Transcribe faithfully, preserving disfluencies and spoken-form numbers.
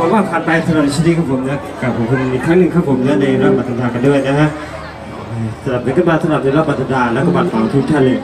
ผมว่าผ่านไปสำหรับชีวิตของผมนะกราบขอบคุณอีกครั้งหนึ่งครับผมนะในรอบบัตรดากันด้วยนะฮะสำหรับเป็นกระบาดสำหรับในรอบบัตรดาและกระบาดเป่าทุกท่านเลย